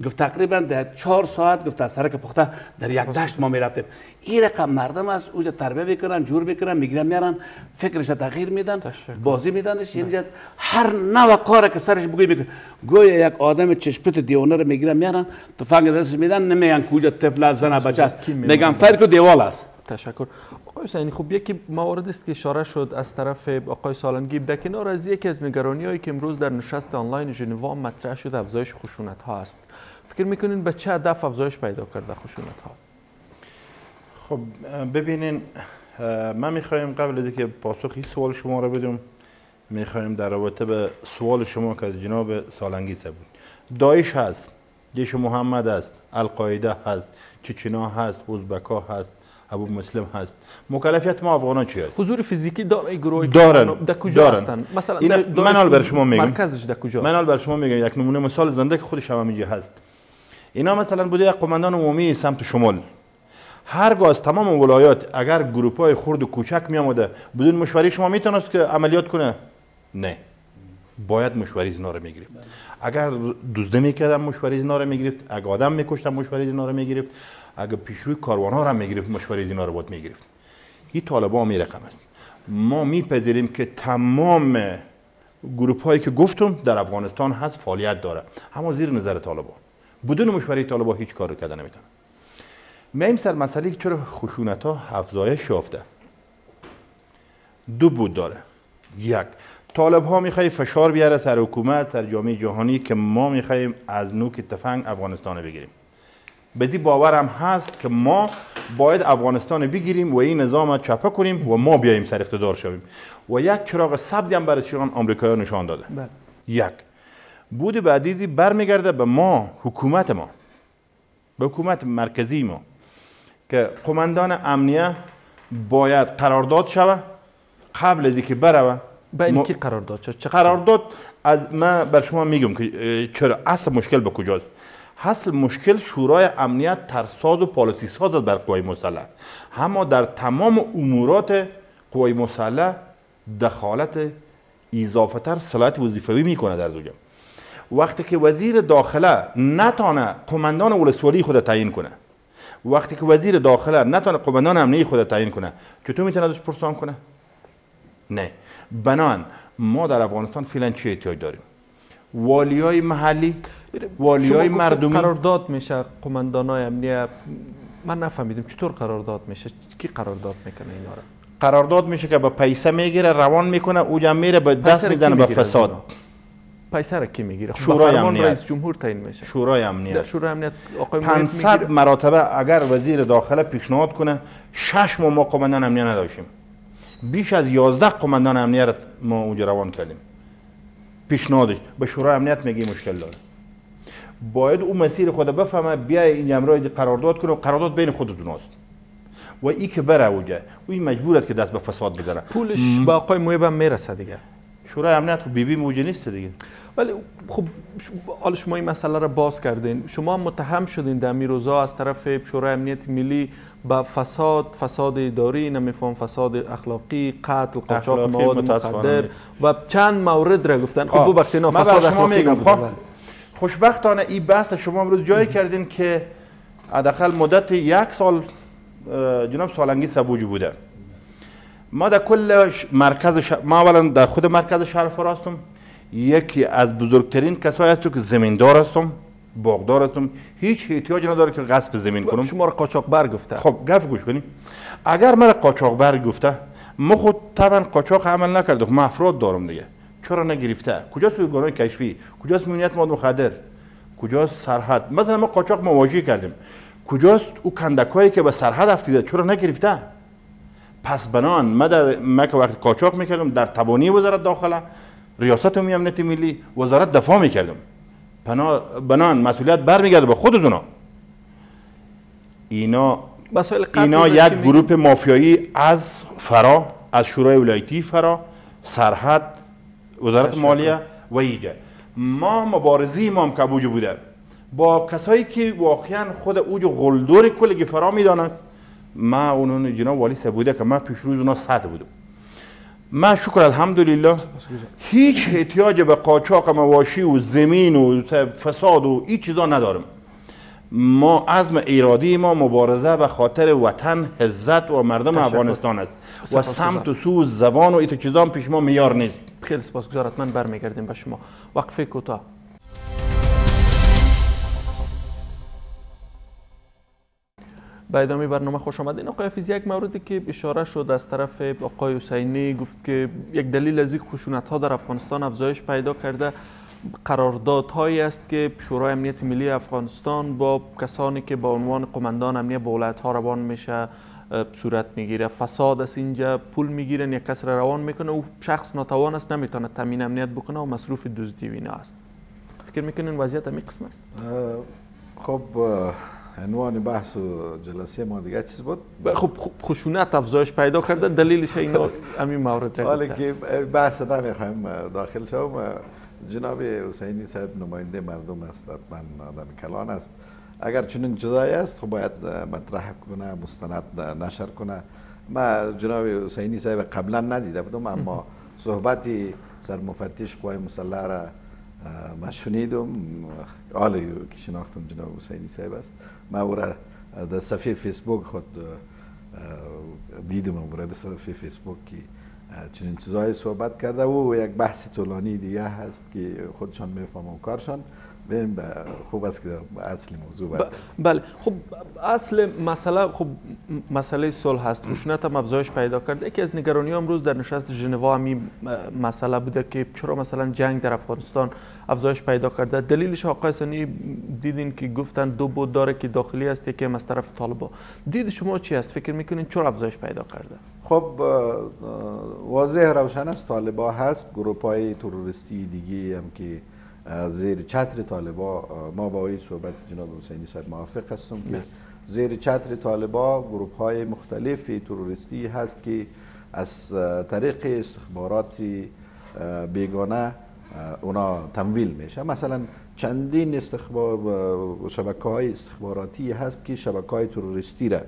گفت تقریبا در چهار ساعت گفت از سرک پخته در یک دشت ما میرفتیم این رقم مردم از اونجا تربیه میکنن جور میکنن میگیرن میارن فکرش تغییر میدن بازی میدنش اینجا هر نوع کاری که سرش بگوی میکنه گویا یک آدم چشپت دیوانه رو میگیرن میارن تفنگ دستش میدن نمیگن کجا طفل از زن بچه است میگن فرق دیوال است. تشکر. آقای حسینی خب یکی موارد است که اشاره شد از طرف آقای سالنگی در کنار از یکی از نگرانی‌هایی که امروز در نشست آنلاین ژنوا مطرح شد افزایش خشونت‌ها است. فکر می‌کنین به چه هدف افزایش پیدا کرده خشونت‌ها؟ خب ببینین من می‌خوایم قبل از اینکه پاسخ این سوال شما را بدم می‌خوایم در رابطه به سوال شما که جناب سالنگی صاحب بود. داعش هست، جیش محمد است، القاعده هست، چچنا هست، ازبک‌ها هست، ابو مسلم هست. مکلفیت ما افغانان چی است؟ حضور فیزیکی داره گروه دارن در کجا هستند؟ مثلا منال بر شما میگم مرکزش در کجا؟ منال بر شما میگم یک نمونه مثال زنده که خودش هم میگه هست. اینا مثلا بوده یک قماندان عمومی سمت شمال هرگاه از تمام ولایات اگر گروپ‌های خرد و کوچک میامده بدون مشوری شما میتونست که عملیات کنه؟ نه. باید مشوری اینا رو میگرفت. اگر دزدی میکردم مشوری اینا رو میگرفت، اگر آدم میکشتم مشوری اینا رو میگرفت. اگه پیش روی کاروانا را میگرفت مشوره اینا را باید میگرفت. این طالبان می رقم است. ما میپذیریم که تمام گروپ هایی که گفتم در افغانستان هست فعالیت داره اما زیر نظر طالبان بدون مشوره طالبان هیچ کار کرده نمیتونه. میایم سر مسئله که چرا خشونت ها افزایش یافته. دو بود داره. یک طالب ها میخوای فشار بیاره سر حکومت سر جامعه جهانی که ما میخوایم از نوک تفنگ افغانستان رو بگیریم. بدی باورم هست که ما باید افغانستان بگیریم و این نظام چپه کنیم و ما بیاییم سر اقتدار شویم و یک چراغ سبزی هم برای شیران آمریکایی‌ها نشان داده. بله. یک بود بعدیزی برمیگرده به ما حکومت ما به حکومت مرکزی ما که قماندان امنیه باید قرارداد شود قبل از اینکه برود با این کی قرارداد شد؟ قرارداد از من بر شما میگم که چرا اصل مشکل به کجاست. اصل مشکل شورای امنیت ترساز و پالیسی ساز در قوای مسلح اما در تمام امورات قوای مسلح دخالت اضافه تر صلاحیت وظیفوی میکنه در زوجه. وقتی که وزیر داخله نتانه قماندان ولسوالی خود تعیین کنه وقتی که وزیر داخله نتانه قماندان امنیه خود تعیین کنه چطور میتونه ازش پرسان کنه؟ نه. بنان ما در افغانستان فعلا چه احتیاج داریم؟ والیای محلی والیای مردمی قرارداد میشه قماندانای امنیه من نفهمیدم چطور قرارداد میشه کی قرارداد میکنه اینا را قرارداد میشه که با پیسه میگیره روان میکنه اوجا میره به دست میزنه به فساد پیسر کی میگیره؟ شورای امنیت. رئیس جمهور تعیین میشه. شورای امنیت. شورای امنیت آقای پانصد مرتبه اگر وزیر داخله پیشنهاد کنه، شش ما قماندان امنیت نداشتیم. بیش از یازده قماندان امنیت ما اونجا روان کردیم. پیشنهادش به شورای امنیت میگی مشکل داره. باید اون مسیر خود بفهمه، بیای این امرای قرارداد کنه و قرارداد بین خودتون است. و ای که بره اوجا، اون مجبور است که دست به فساد بزنه. پولش با آقای مویب میرسه دیگه. شورای امنیت خب بی بی موجه نیست دیگه. ولی خب حالا شما این مسئله را باز کردین، شما متهم شدین در میروزا از طرف شورای امنیت ملی با فساد، فساد اداری، نمیفهم فساد اخلاقی، قتل، قاچاق مواد مخدر و چند مورد را گفتن. خب ببخشید نه فساد اخلاقی نبود. خوشبختانه این بحث شما امروز جای کردین که حداقل مدت یک سال جناب سالنگی سبوج بوده. ما در کل مرکز ش... ما اولا در خود مرکز شهر فرا هستم، یکی از بزرگترین کسایی هستم که زمیندار هستم، باغدار هستم، هیچ احتیاج نداره که غصب زمین کنم. شما را قاچاقبر گفته. خب گفت گوش کنیم. اگر من قاچاقبر گفته، ما خود طبعا قاچاق عمل نکردم، ما افراد دارم دیگه. چرا نگرفته؟ کجاست ارگان‌های کشفی؟ کجاست امنیت مواد مخدر؟ کجاست سرحد؟ مثلا ما قاچاق مواجه کردیم. کجاست او کندکایی که به سرحد افتیده؟ چرا نگرفته؟ پس بنان ما در مکه وقت قاچاق میکردم در تبانی وزارت داخله، ریاست امنیت ملی، وزارت دفاع میکردم. بنان مسئولیت برمیگرده به خود اونا. اینا اینا یک گروه مافیایی از فرا، از شورای ولایتی فرا، سرحد، وزارت مالیه و ایجا. ما مبارزی ما هم کبوج بوده با کسایی که واقعا خود اوج غلدور کلگی فرا میدانند. ما اونون جناب والی سبوده که ما پیش روز اونا سطح بودم. ما شکر الحمدلله هیچ احتیاج به قاچاق مواشی و زمین و فساد و این چیزا ندارم. ما عزم ایرادی ما مبارزه به خاطر وطن، عزت و مردم افغانستان است و سمت و سو زبان و این چیزا هم پیش ما میار نیست. خیلی سپاسگزار، حتما برمیگردیم به شما. وقفه کوتاه. با ادامه برنامه خوش آمدین. آقای حفیظ، یک موردی که اشاره شد از طرف آقای حسینی، گفت که یک دلیل از این خشونت‌ها در افغانستان افزایش پیدا کرده قراردادهایی است که شورای امنیت ملی افغانستان با کسانی که به عنوان قماندان امنیت به ولایت‌ها روان میشه صورت میگیره. فساد از اینجا پول میگیرن، یک کس را روان میکنه، او شخص ناتوان است، نمیتونه تامین امنیت بکنه و مصروف دزدی و اینا است. فکر میکنین وضعیت همین قسم است؟ خب عنوان بحث و جلسه ما دیگه چیز بود؟ خب خشونت افزایش پیدا کرده، دلیلش اینا همین مورد را گفتن. که بحث نمیخوایم داخل شوم. جناب حسینی صاحب نماینده مردم است، من آدم کلان است. اگر چنین جزایی است خب باید مطرح کنه، مستند نشر کنه. من جناب حسینی صاحب قبلا ندیده بودم، اما صحبت سرمفتش قوای مسلح را ما شنیدم. آلی که شناختم جناب حسینی صاحب است. من او را در صفحه فیسبوک خود دیدم، او را در صفحه فیسبوک که چنین چیزایی صحبت کرده و یک بحث طولانی دیگه هست که خودشان میفهمم کارشان. خوب است که اصل موضوع برد. بله خب اصل مسئله خب مسئله صلح هست. خشونت هم افزایش پیدا کرد. یکی از نگرانی امروز در نشست ژنوا همین مسئله بوده که چرا مثلا جنگ در افغانستان افزایش پیدا کرده. دلیلش آقای حسینی دیدین که گفتن دو بود داره که داخلی است، یکی از طرف طالبا. دید شما چی است؟ فکر میکنین چرا افزایش پیدا کرده؟ خب واضح روشن است طالبا هست، گروهای تروریستی دیگه هم که زیر چتر طالبا. ما با این صحبت جناب حسینی صاحب موافق هستم که زیر چتر طالبا گروپ های مختلف تروریستی هست که از طریق استخبارات بیگانه اونا تمویل میشه. مثلا چندین استخبار شبکه های استخباراتی هست که شبکه های تروریستی را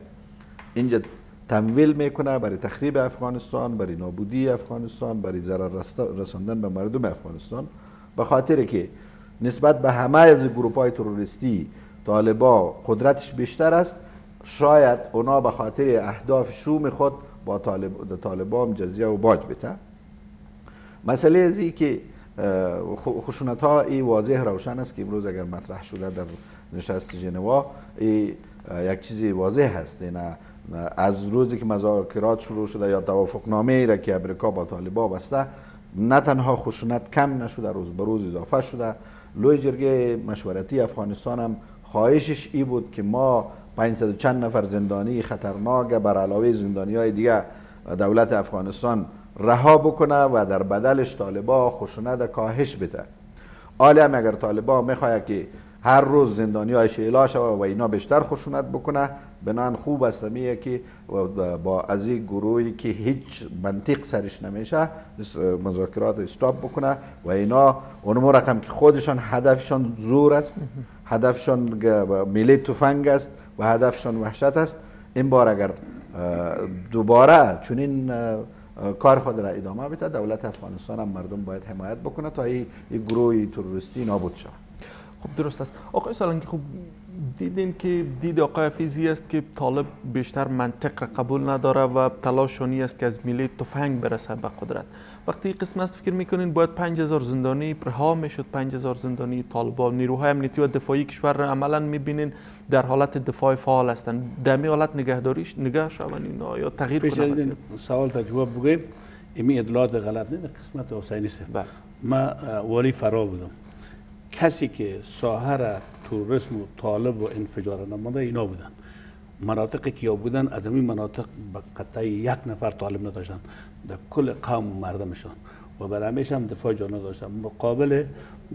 اینجا تمویل میکنه برای تخریب افغانستان، برای نابودی افغانستان، برای ضرر رساندن به مردم افغانستان. به خاطر که نسبت به همه از گروپ‌های تروریستی طالبا قدرتش بیشتر است، شاید اونا به خاطر اهداف شوم خود با طالب طالبا هم جزیه و باج بده. مسئله از این که خشونت‌ها ای واضح روشن است که امروز اگر مطرح شده در نشست ژنوا یک چیزی واضح هست. نه از روزی که مذاکرات شروع شده یا توافقنامه‌ای را که امریکا با طالبا بسته نه تنها خشونت کم نشده، روز به روز اضافه شده. لوی جرگه مشورتی افغانستان هم خواهشش ای بود که ما پانصد چند نفر زندانی خطرناک بر علاوه زندانی های دیگه دولت افغانستان رها بکنه و در بدلش طالبا خشونت کاهش بده. حالا هم اگر طالبا میخواد که هر روز زندانی های شیلا شوه و اینا بیشتر خشونت بکنه، بنان خوب است میه که با از این گروهی که هیچ منطق سرش نمیشه مذاکرات استاپ بکنه و اینا اونم رقم که خودشان هدفشان زور است، هدفشان میله تفنگ است و هدفشان وحشت است. این بار اگر دوباره چون این کار خود را ادامه بده، دولت افغانستان هم مردم باید حمایت بکنه تا این گروه تروریستی نابود شود. خب درست است. آقای سالنگی، خب دیدین که دید آقای حفیظی است که طالب بیشتر منطق را قبول نداره و تلاشانی است که از میله تفنگ برسه به قدرت. وقتی قسمت است فکر میکنین باید پنج هزار زندانی رها میشد، پنج هزار زندانی طالبا، نیروهای امنیتی و دفاعی کشور را عملا میبینین در حالت دفاع فعال هستند، دمی حالت نگهداریش نگه شون اینا یا تغییر کنه؟ سوال تجواب بگیم این ادلات غلط نه. قسمت حسینی صاحب ما ولی فرا بودم، کسی که ساحر توریسم و طالب و انفجار نماده اینا بودن، مناطقی که بودن از این مناطق به قطعی یک نفر طالب نداشتن، در کل قوم و مردمشان و برای همیشه هم دفاع جان نداشتن، مقابل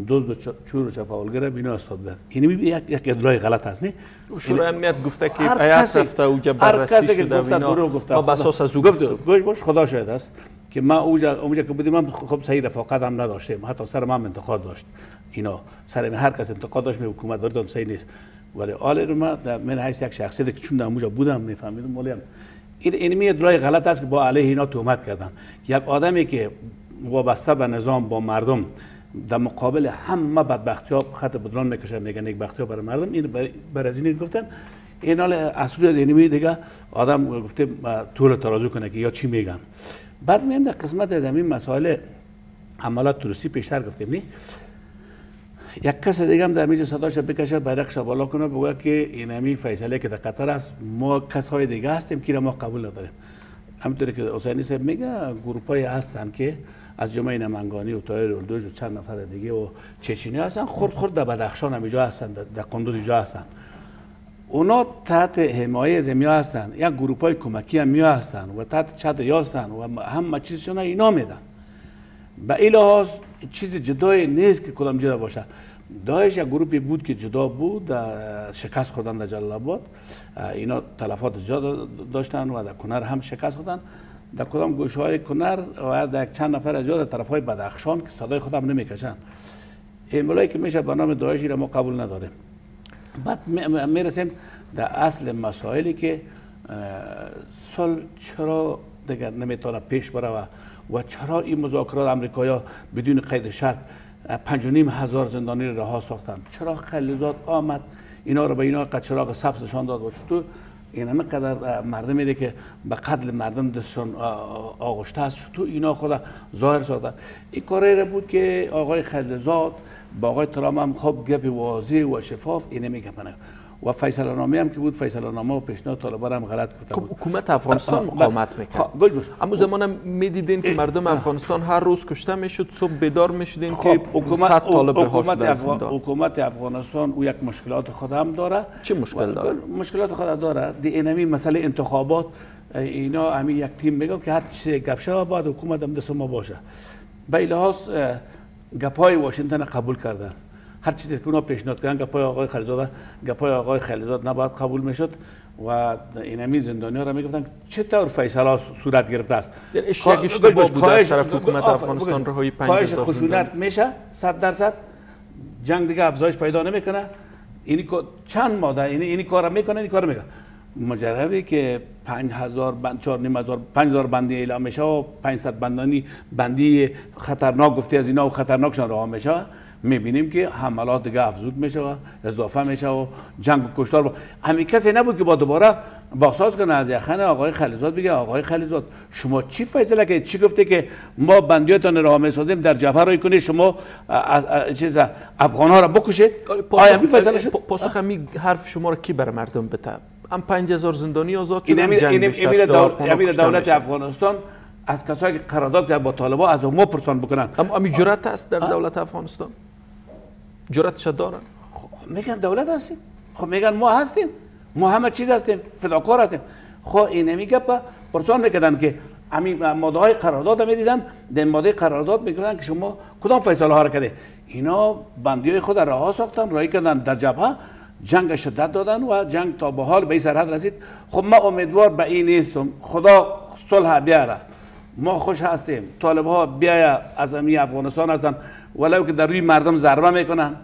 دزد و چور و چپاولگره بینا استاد بودن. اینی یک یک ادعای غلط است. نه شورای امنیت گفته که ایاس رفته اوجا بررسی شده اینا با اساس از او گفت. گوش باش، خدا شاهد است که ما اوجا اونجا که بودیم هم خب صحیح رفاقت هم نداشتیم، حتی سر ما انتقاد داشت اینا، سر هر کس انتقاد داشت، می حکومت دارد صحیح نیست. ولی آل رو ما من حیث یک شخصیت که چون در اونجا بودم میفهمیدم ولی این اینمی ادعای غلط است که با علیه اینا تهمت کردن. یک آدمی که وابسته به نظام با مردم در مقابل همه بدبختی‌ها خط بدران میکشه، میگن یک بختی‌ها برای مردم، این بر از این گفتن این حال اصول از اینمی دیگه آدم گفته طول ترازو کنه که یا چی میگن. بعد میام در قسمت از این مسائل حملات تروریستی پیشتر گفتیم نی یک کس دیگه هم در میجه صداش بکشه، برقش بالا کنه، بگه که این همی فیصله که در قطر است، ما کسای دیگه هستیم که ما قبول نداریم. همینطوری که حسینی صاحب میگه گروپای هستن که از جمعه نمنگانی و طاهر الدوج و چند نفر دیگه و چچنی هستن، خرد خرد در بدخشان همجا هستن، در قندوز جا هستن، اونا تحت حمایه زمیا هستن، یک گروپای کمکی هم میا هستن و تحت چد یا هستن و همه چیزشون اینا میدن. به این لحاظ چیز جدای نیست که کدام جدا باشه. داعش یک گروپی بود که جدا بود، شکست خوردن در جلال آباد، اینا تلفات زیاد داشتن و در کنر هم شکست خوردن، در کدام گوشه های کنر و در چند نفر از جدا در طرف های بدخشان که صدای خودم نمیکشن. املایی که میشه به نام داعشی را ما قبول نداریم. بعد میرسیم در اصل مسائلی که سال چرا دیگر نمیتونه پیش بره و و چرا این مذاکرات امریکایی‌ها بدون قید شرط پنج و نیم هزار زندانی را رها ساختند؟ چرا خلیلزاد آمد اینا را به اینا قچراغ سبزشان داد و چطور این همه قدر مردم ایده که به قتل مردم دستشان آغشته است چطور اینا خود ظاهر ساختند؟ این کاری را بود که آقای خلیلزاد با آقای ترامپ هم خوب گپ واضح و شفاف اینه میگفتن و فیصله نامه هم که بود، فیصله نامه و پیشنهاد طالبان هم غلط گفته بود. حکومت افغانستان مقاومت میکرد. اما زمان هم میدیدین که مردم افغانستان هر روز کشته میشد، صبح بیدار میشدین که صد طالب رها شده. حکومت افغانستان او یک مشکلات خود هم داره. چه مشکل داره؟ مشکلات خود داره. اینمی مسئله انتخابات اینا همی یک تیم میگم که هر چیزی گپ شوه بعد حکومت هم دست ما باشه. به لحاظ گپ‌های واشنگتن قبول کردن. هر چیزی که اونا پیشنهاد کردن گپای آقای خلیلزاد گپای آقای خلیلزاد نباید قبول میشد و اینمی زندانی‌ها را میگفتن چطور فیصله صورت گرفته است. در اشتباه بوده از طرف حکومت افغانستان رهایی پنج هزار خشونت میشه صد درصد، جنگ دیگه افزایش پیدا نمیکنه. این چند ماده این این کارا میکنه، این کارا میکنه، مجربی که پنج هزار بند چهار و نیم هزار پنج هزار بندی اعلام میشه و پانصد بندانی بندی خطرناک گفته از اینا و خطرناکشان رها میشه، میبینیم که حملات دیگه افزود میشه و اضافه میشه و جنگ و کشتار با... همین کسی نبود که با دوباره باساز کنه از یخن آقای خلیلزاد بگه آقای خلیلزاد شما چی فیصله که چی گفته که ما بندیاتان راه میسازیم در جبهه روی کنید شما چیز افغان‌ها را بکشید؟ آیا می فیصله شد؟ پاسخ همین حرف شما را کی بر مردم بده؟ هم پنج هزار زندانی آزاد شدن، جنگ بیشتر شد. دولت افغانستان از کسایی که قرارداد با طالبان از اونها پرسان بکنن. اما امی جرأت است در دولت افغانستان؟ جرأتش دارن؟ خب میگن دولت هستیم، خب میگن ما هستیم، ما همه چیز هستیم، فداکار هستیم. خب این میگه پرسان میکردن که امی ماده های قرارداد میدیدن، در ماده قرارداد میگفتن که شما کدام فیصله ها را کرده. اینا بندی های خود رها ساختن، رای کردن در جبهه، جنگ شدت دادن و جنگ تا به حال به این سرحد رسید. خب ما امیدوار به این نیستم، خدا صلح بیاره. ما خوش هستیم طالب ها بیاید از امی افغانستان هستن، ولو که در روی مردم ضربه میکنن،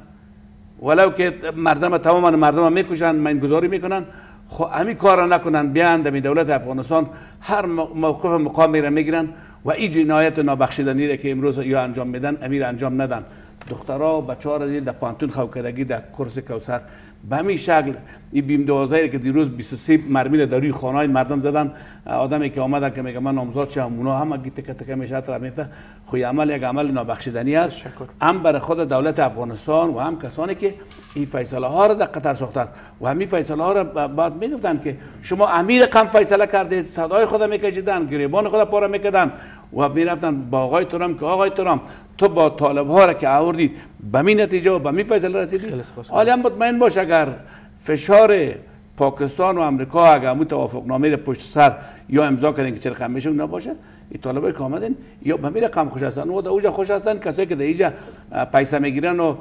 ولو که مردم تماما مردم میکشن، مینگذاری میکنن. خب همین کار نکنن، بیاند امی دولت افغانستان هر موقف مقامی را میگیرن و این جنایت نابخشیدنی را که امروز یا انجام میدن امیر انجام ندن. دخترها و بچه ها را در پانتون خوکدگی در کرس کوثر به همین شکل این بیم دوازده که دیروز بیست و سه مرمی را در روی خانه‌های مردم زدن. آدمی که آمدن که میگه من نامزاد شدم، اونا همه تکه تکه میشه طرف میفته. خو عمل یک عمل نابخشیدنی است، هم برای خود دولت افغانستان و هم کسانی که این فیصله ها را در قطر ساختن. و همین فیصله ها را بعد میگفتن که شما امیر قم فیصله کردید، صدای خود میکشیدن، گریبان خود پاره میکردن و میرفتن با آقای ترام که آقای ترام تو با طالب ها را که آوردید به می نتیجه و به می فیصله رسیدید. حالا هم مطمئن باش اگر فشار پاکستان و امریکا اگر همون توافقنامه را پشت سر یا امضا کردن که چرا خم میشون نباشه، این طالب که آمدن یا به می رقم خوش هستن و در اوجه خوش هستن. کسایی که در اینجا پیسه میگیرن و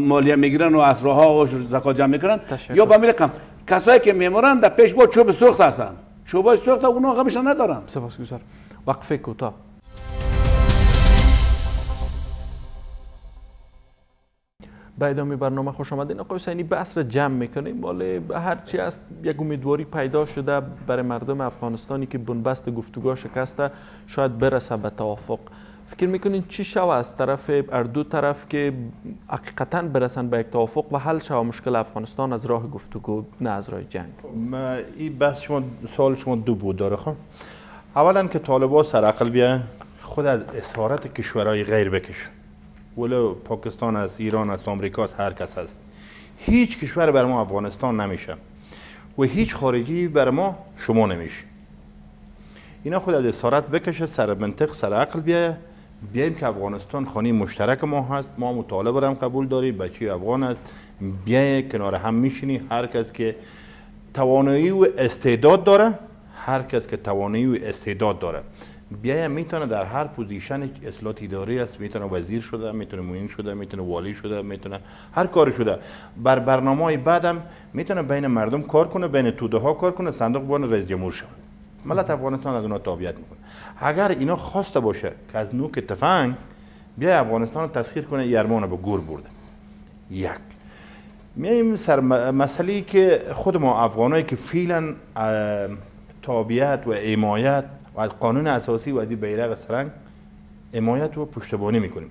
مالیه میگیرن و اسراها و زکات جمع میکنن یا به می رقم، کسایی که میمورن در پیش با چوب سوخت هستن، چوبای سوخت اونا غمش ندارن. سپاسگزارم. وقفه کوتاه. به ادامه برنامه خوش آمدین. آقای حسینی، بحث را جمع میکنیم. مال هرچی است یک امیدواری پیدا شده برای مردم افغانستانی که بنبست گفتگوها شکسته شاید برسه به توافق. فکر میکنین چی شوه از طرف اردو طرف که حقیقتا برسن به یک توافق و حل شوه مشکل افغانستان از راه گفتگو نه از راه جنگ؟ این بحث شما سوال شما دو بود داره. خب اولا که طالبا سر عقل بیاین، خود از اسارت کشورهای غیر بکشن، ولو پاکستان است، ایران است، آمریکا است، هر کس است. هیچ کشور بر ما افغانستان نمیشه و هیچ خارجی بر ما شما نمیشه. اینا خود از اسارت بکشه، سر منطق سر عقل بیاین، بیایم که افغانستان خانه مشترک ما هست، ما مطالبه را هم قبول داریم، بچه افغان است، بیاین کنار هم میشینی. هر کس که توانایی و استعداد داره، هر کس که توانایی و استعداد داره بیایم میتونه در هر پوزیشن اصلاحات اداری است، میتونه وزیر شده، میتونه معین شده، میتونه والی شده، میتونه هر کاری شده. بر برنامه‌های بعدم میتونه بین مردم کار کنه، بین توده ها کار کنه، صندوق بان رئیس جمهور شود. ملت افغانستان از اونها تابعیت میکنه. اگر اینا خواسته باشه که از نوک تفنگ بیا افغانستان رو تسخیر کنه، یرمانه به گور برده. یک میایم سر مسئله‌ای که خود ما افغانایی که فعلا تابعیت و حمایت و از قانون اساسی و از بیرق سرنگ حمایت و پشتیبانی میکنیم،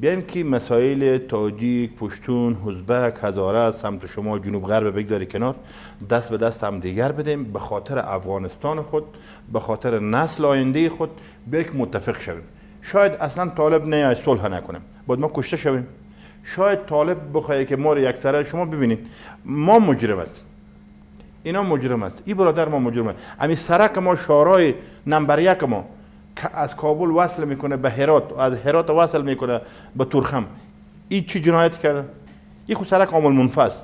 بیایم که مسائل تاجیک، پشتون، ازبک، هزاره، سمت شمال، جنوب غرب بگذاری کنار، دست به دست هم دیگر بدیم به خاطر افغانستان خود، به خاطر نسل آینده خود. بیایم که متفق شویم. شاید اصلا طالب نه صلح نکنه، بعد ما کشته شویم. شاید طالب بخواد که ما رو یک سره شما ببینید ما مجرم هستیم، اینا مجرم است، این برادر ما مجرم است. امی سرک ما شورای نمبر یک ما که از کابل وصل میکنه به هرات، از هرات وصل میکنه به تورخم، این چی جنایت کرده؟ این خود سرک عامل منفعل است.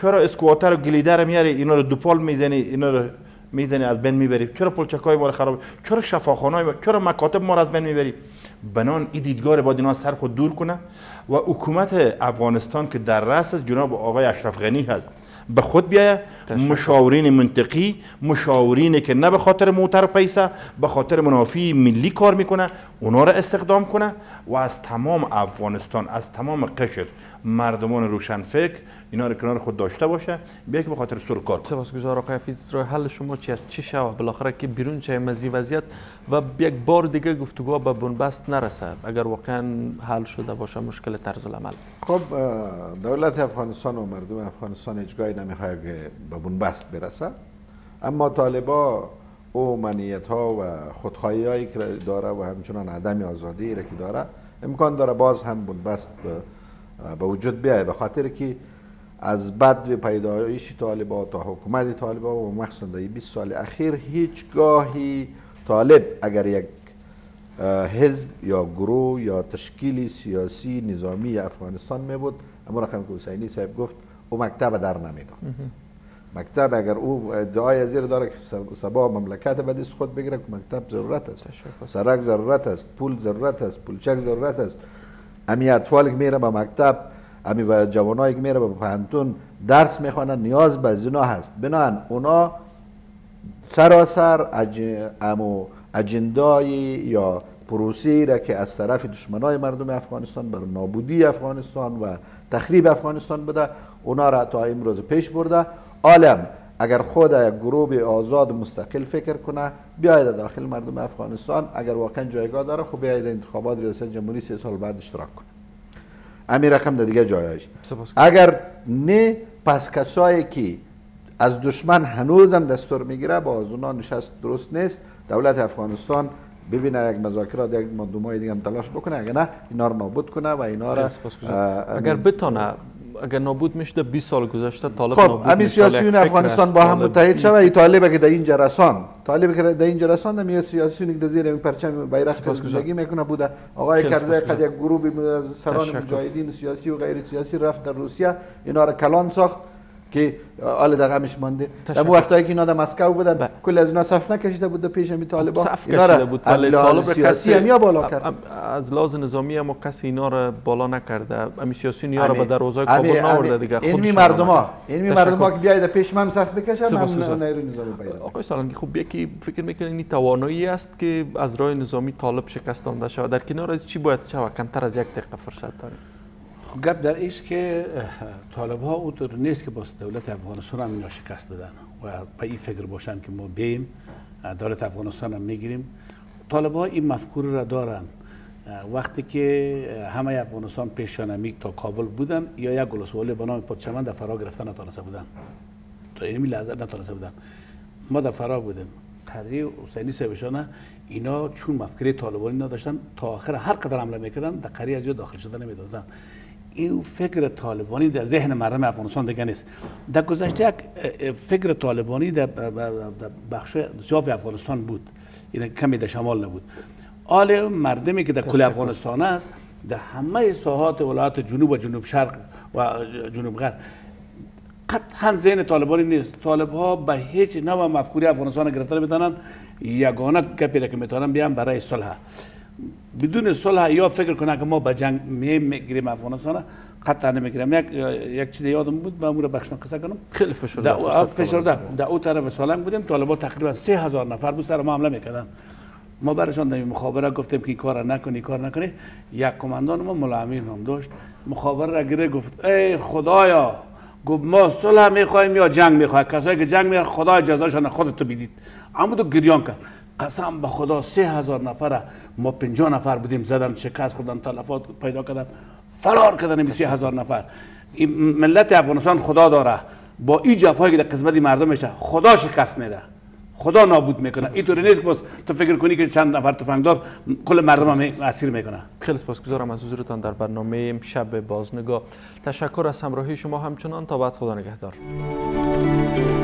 چرا اسکواتر و گلیده رو میاری اینا رو دوپال میزنی، اینا رو میزنی از بین میبری؟ چرا پلچکای ما رو خراب، چرا شفاخانه‌های ما، چرا مکاتب ما رو از بین میبری؟ بنان این دیدگار باید اینا سر خود دور کنه و حکومت افغانستان که در رأس جناب آقای اشرف غنی هست به خود بیاید، مشاورین منطقی، مشاورینی که نه به خاطر موتر پیسه، به خاطر منافع ملی کار میکنه، اونا را استخدام کنه و از تمام افغانستان، از تمام قشر مردمان روشنفکر اینا را کنار خود داشته باشه، بیا که به خاطر سر کار. سپاسگزارم آقای حفیظ. راه حل شما چی است؟ چی شود بالاخره که بیرون چه مزی وضعیت و یک بار دیگه گفتگو به بنبست نرسه اگر واقعا حل شده باشه مشکل طرز العمل؟ خب دولت افغانستان و مردم افغانستان هیچگاهی نمیخواد که به بنبست برسه، اما طالبا او منیت ها و خودخواهی هایی که داره و همچنان عدم آزادی را که داره امکان داره باز هم بنبست به وجود بیاید، به خاطر که از بد پیدایش طالبا تا حکومت طالبا و مخصوصا در بیست سال اخیر هیچگاهی طالب اگر یک حزب یا گروه یا تشکیلی سیاسی نظامی افغانستان می بود، اما رقم که حسینی صاحب گفت او مکتب در نمیداد. مکتب اگر او ادعای زیر داره که سبا مملکت بدیست خود بگیره که مکتب ضرورت است، سرک ضرورت است، پول ضرورت است، پولچک ضرورت است. امی اطفال که میره به مکتب، امی و جوانایی که میره به پهنتون درس میخوانند نیاز به زنا هست. بنان اونا سراسر امو اجندای یا پروسی را که از طرف دشمنای مردم افغانستان بر نابودی افغانستان و تخریب افغانستان بده، اونا را تا امروز پیش برده. عالم اگر خود یک گروه آزاد مستقل فکر کنه، بیاید داخل مردم افغانستان، اگر واقعا جایگاه داره خب بیاید انتخابات ریاست جمهوری سه سال بعد اشتراک کنه. امیر رقم در دیگه جایش. اگر نه، پس کسایی که از دشمن هنوزم دستور میگیره با از اونا نشست درست نیست. دولت افغانستان ببینه یک مذاکرات یک مردمای دیگه هم تلاش بکنه، اگر نه اینا رو نابود کنه و اینا را اگر بتونه، اگر نابود میشده بیست سال گذشته طالب خب نابود میشده. سیاسیون افغانستان با هم متحد شوه، این طالب که در اینجا رسان طالب که در اینجا رسان هم سیاسیون که زیر پرچم بیرق زندگی میکنه بوده. آقای کرزی قد یک گروه از سران مجاهدین سیاسی و غیر سیاسی رفت در روسیه، اینا را کلان ساخت که آل در غمش مانده. در وقتایی که اینا در مسکو بودن کل از اینا صف نکشیده بود پیش همی طالبان، اینا را از لحاظ سیاسی همیا بالا کرد، از لحاظ نظامی هم کسی اینا را بالا نکرده، همی سیاسیون اینا را به دروازه کابل ناورده دیگه. اینمی مردم ها، اینمی مردم ها که بیاید پیش من صف بکشم هم نیروی نظامی پیدا. آقای سالنگی، خب یکی فکر میکنه این توانایی است که از راه نظامی طالب شکست داده شود، در کنار از چی باید شود؟ کمتر از یک دقیقه فرصت داریم. گپ در ایست که طالب ها اونطور نیست که با دولت افغانستان هم اینا شکست بدن و به این فکر باشن که ما بیم دولت افغانستان هم میگیریم. طالب ها این مفکوره را دارن، وقتی که همه افغانستان پیشانمیک تا کابل بودن یا یک گلسوالی به نام پادچمن در فرا گرفتن نتانسته بودن، تا اینمی لحظه نتانسته بودن، ما در فرا بودیم. تحریک حسینی صاحبشانه اینا چون مفکوره طالبانی نداشتن، تا آخر هر قدر حمله میکردن در قریه از داخل شده نمیدونستن. این فکر طالبانی در ذهن مردم افغانستان دیگه نیست. در گذشته یک فکر طالبانی در بخش جاف افغانستان بود، این کمی در شمال نبود. آل مردمی که در کل افغانستان است، در همه ساحات ولایات جنوب و جنوب شرق و جنوب غرب قطعا ذهن طالبانی نیست. طالب ها به هیچ نوع مفکوری افغانستان گرفتن میتونن، یگانه گپی را که میتونن بیان برای صلح. بدون صلح یا فکر کنه که ما به جنگ میگیریم افغانستان، قطعا نمیگیریم. یک یک چیز یادم بود، من اون رو بخشم قصه کنم. خیلی فشرده فشرده در اون طرف سالنگ بودیم، طالبا تقریبا سه هزار نفر بود سر ما حمله میکردن. ما برشان در مخابره گفتیم که این کار نکنی کار نکنی. یک کماندان ما مولا امیر نام داشت، مخابره را گره گفت ای خدایا، گفت ما صلح میخوایم یا جنگ میخوایم، کسایی که جنگ میخواد خدا جزاشان خودت تو بدید. عمو تو گریان کرد، قسم به خدا سه هزار نفره ما پنجاه نفر بودیم، زدن شکست خوردن، تلفات پیدا کردن، فرار کردن سه هزار نفر. این ملت افغانستان خدا داره، با این جفایی که در قسمت مردم میشه خدا شکست میده، خدا نابود میکنه. اینطوری نیست که تو فکر کنی که چند نفر تفنگدار کل مردم هم اسیر میکنه. خیلی سپاسگزارم از حضورتان در برنامه امشب بازنگاه. تشکر از همراهی شما همچنان، تا بعد خدا نگهدار.